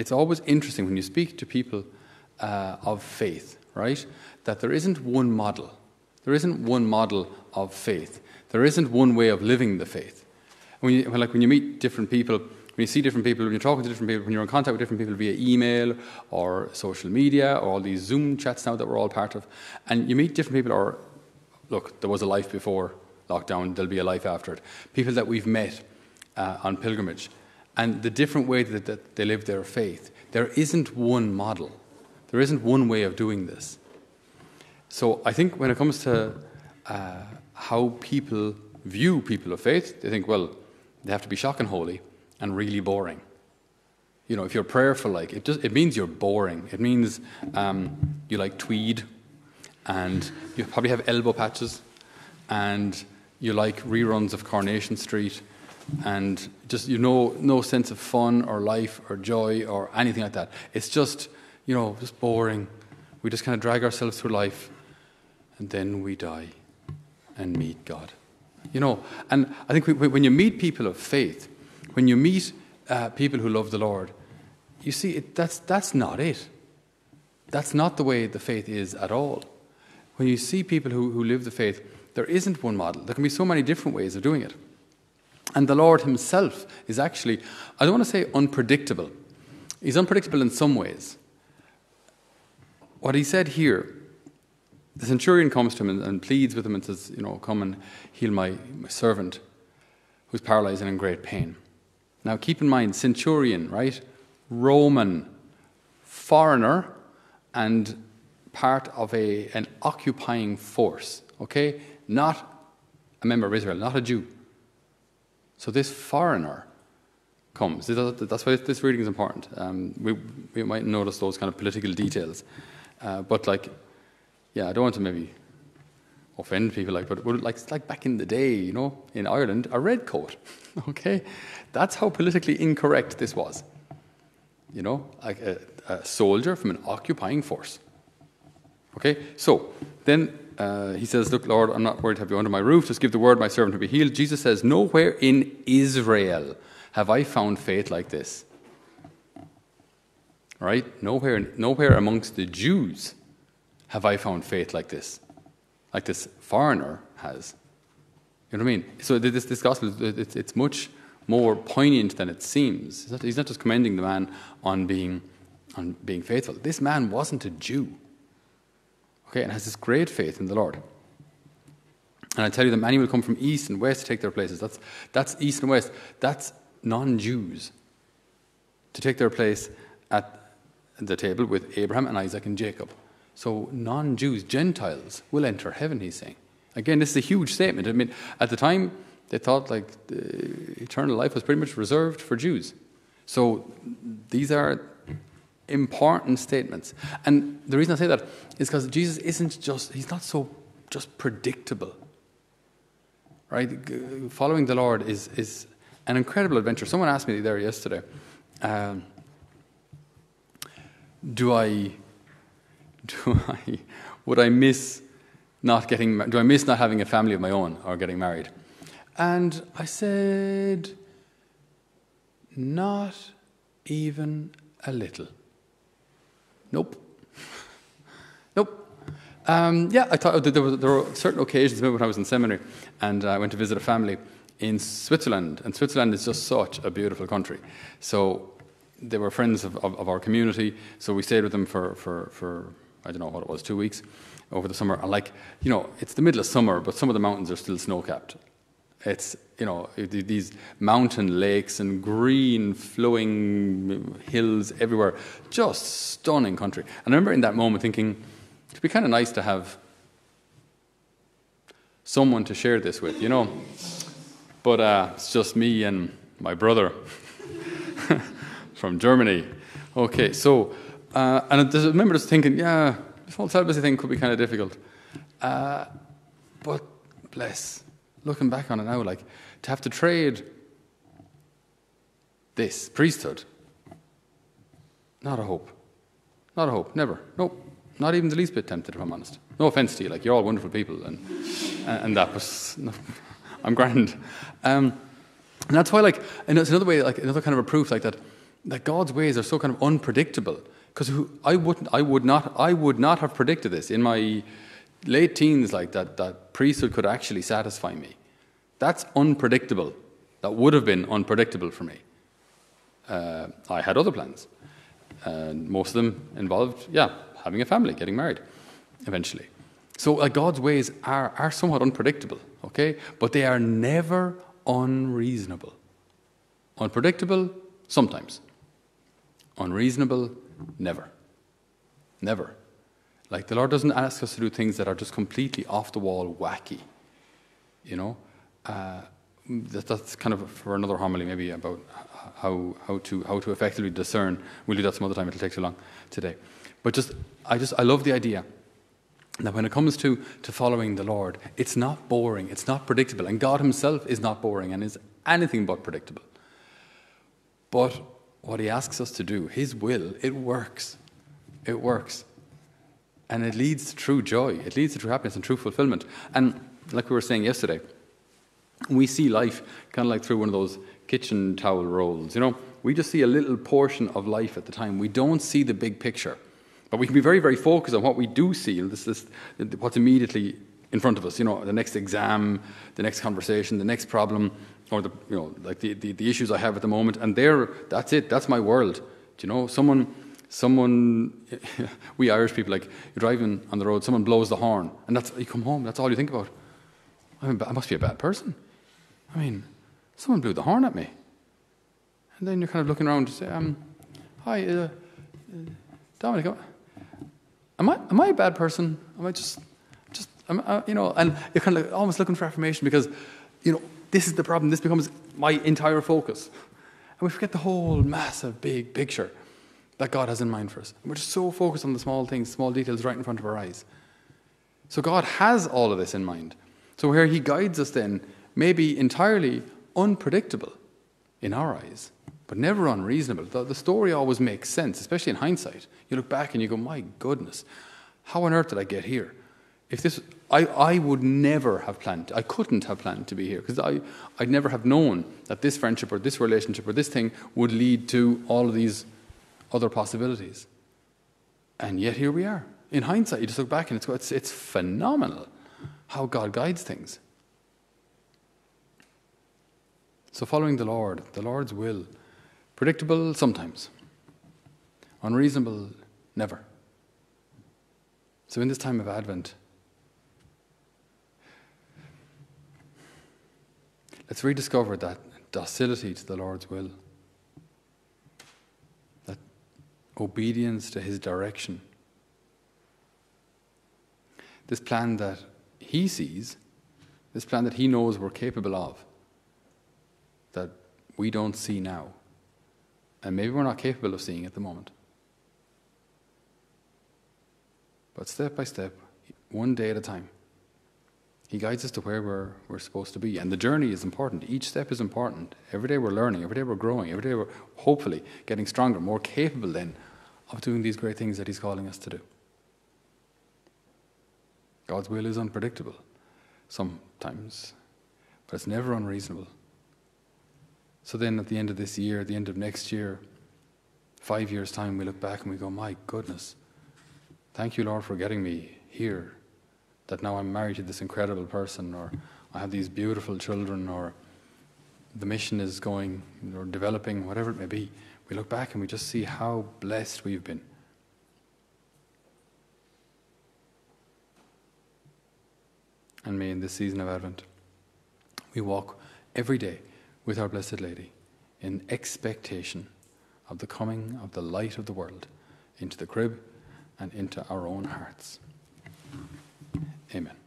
it's always interesting when you speak to people of faith, right? That there isn't one model. There isn't one model of faith. There isn't one way of living the faith. When you meet different people, when you see different people, when you're talking to different people, when you're in contact with different people via email or social media or all these Zoom chats now that we're all part of, and you meet different people, or look, there was a life before lockdown, there'll be a life after it. People that we've met on pilgrimage, and the different way that they live their faith. There isn't one model. There isn't one way of doing this. So I think when it comes to how people view people of faith, they think, well, they have to be shocking holy and really boring. You know, if you're prayerful, like, it means you're boring. It means you like tweed, and you probably have elbow patches, and you like reruns of Coronation Street, and just, you know, no sense of fun or life or joy or anything like that. It's just, you know, just boring. We just kind of drag ourselves through life, and then we die and meet God. You know, and I think when you meet people of faith, when you meet people who love the Lord, you see, that's not it. That's not the way the faith is at all. When you see people who live the faith, there isn't one model. There can be so many different ways of doing it. And the Lord himself is actually, I don't want to say unpredictable. He's unpredictable in some ways. What he said here, the centurion comes to him and pleads with him and says, you know, come and heal my servant who's paralyzed and in great pain. Now keep in mind, centurion, right? Roman, foreigner, and part of an occupying force, okay? Not a member of Israel, not a Jew. So this foreigner comes. That's why this reading is important. We might notice those kind of political details. But like, yeah, I don't want to maybe offend people, like, but like back in the day, you know, in Ireland, a red coat, okay? That's how politically incorrect this was. You know, like a soldier from an occupying force. Okay, so then he says, look, Lord, I'm not worried to have you under my roof. Just give the word, my servant will be healed. Jesus says, nowhere in Israel have I found faith like this. Right? Nowhere amongst the Jews have I found faith like this foreigner has. You know what I mean? So this gospel, it's much more poignant than it seems. He's not just commending the man on being faithful. This man wasn't a Jew. Okay, and has this great faith in the Lord. And I tell you that many will come from east and west to take their places. That's east and west. That's non-Jews to take their place at the table with Abraham and Isaac and Jacob. So non-Jews, Gentiles, will enter heaven, he's saying. Again, this is a huge statement. I mean, at the time, they thought like eternal life was pretty much reserved for Jews. So these are important statements. And the reason I say that is because Jesus isn't just, he's not so just predictable. Right? Following the Lord is an incredible adventure. Someone asked me there yesterday, do I miss not having a family of my own or getting married? And I said, not even a little. Nope. Yeah, I thought there were certain occasions, maybe when I was in seminary, and I went to visit a family in Switzerland. And Switzerland is just such a beautiful country. So they were friends of our community, so we stayed with them for I don't know what it was, 2 weeks over the summer. And like, you know, it's the middle of summer, but some of the mountains are still snow-capped. It's, you know, these mountain lakes and green flowing hills everywhere. Just stunning country. And I remember in that moment thinking, it'd be kind of nice to have someone to share this with, you know. But it's just me and my brother. From Germany. Okay, so, and I remember just thinking, yeah, this whole celibacy thing could be kind of difficult. But bless, looking back on it now, like, to have to trade this priesthood, not a hope, never, nope, not even the least bit tempted, if I'm honest. No offense to you, like, you're all wonderful people, and that was, no, I'm grand. And that's why, like, and it's another way, like, another kind of a proof, like, that that God's ways are so kind of unpredictable. Because I would not have predicted this in my late teens, like that priesthood could actually satisfy me. That's unpredictable. That would have been unpredictable for me. I had other plans, and most of them involved, having a family, getting married, eventually. So God's ways are somewhat unpredictable, okay? But they are never unreasonable. Unpredictable, sometimes. Unreasonable, never. Never. Like, the Lord doesn't ask us to do things that are just completely off the wall, wacky, you know? That's kind of for another homily, maybe, about how to effectively discern. We'll do that some other time. It'll take too long today. But I love the idea that when it comes to following the Lord, it's not boring, it's not predictable, and God Himself is not boring and is anything but predictable. But what He asks us to do, His will, it works. It works. And it leads to true joy. It leads to true happiness and true fulfillment. And like we were saying yesterday, we see life kind of like through one of those kitchen towel rolls, you know. We just see a little portion of life at the time. We don't see the big picture. But we can be very, very focused on what we do see, and this what's immediately in front of us, you know, the next exam, the next conversation, the next problem, or the issues I have at the moment, and that's it, that's my world. Do you know, someone we Irish people, like, you're driving on the road, someone blows the horn, and that's, you come home, that's all you think about. I mean, I must be a bad person. I mean, someone blew the horn at me. And then you're kind of looking around to say, hi, Dominic, am I a bad person? Am I just you know, and you're kind of like almost looking for affirmation because, you know, this is the problem. This becomes my entire focus. And we forget the whole massive, big picture that God has in mind for us. And we're just so focused on the small things, small details right in front of our eyes. So God has all of this in mind. So here He guides us then, maybe entirely unpredictable in our eyes, but never unreasonable. The story always makes sense, especially in hindsight. You look back and you go, my goodness, how on earth did I get here? If this, I would never have planned, I couldn't have planned to be here, because I'd never have known that this friendship or this relationship or this thing would lead to all of these other possibilities. And yet here we are. In hindsight, you just look back and it's phenomenal how God guides things. So following the Lord, the Lord's will, predictable sometimes, unreasonable never. So in this time of Advent, let's rediscover that docility to the Lord's will, that obedience to His direction, this plan that He sees, this plan that He knows we're capable of, that we don't see now, and maybe we're not capable of seeing at the moment. But step by step, one day at a time, He guides us to where we're supposed to be. And the journey is important. Each step is important. Every day we're learning. Every day we're growing. Every day we're hopefully getting stronger, more capable then of doing these great things that He's calling us to do. God's will is unpredictable sometimes, but it's never unreasonable. So then at the end of this year, at the end of next year, 5 years' time, we look back and we go, my goodness, thank you, Lord, for getting me here, that now I'm married to this incredible person, or I have these beautiful children, or the mission is going or developing, whatever it may be. We look back and we just see how blessed we've been. And may in this season of Advent, we walk every day with our Blessed Lady in expectation of the coming of the light of the world into the crib and into our own hearts. Amen.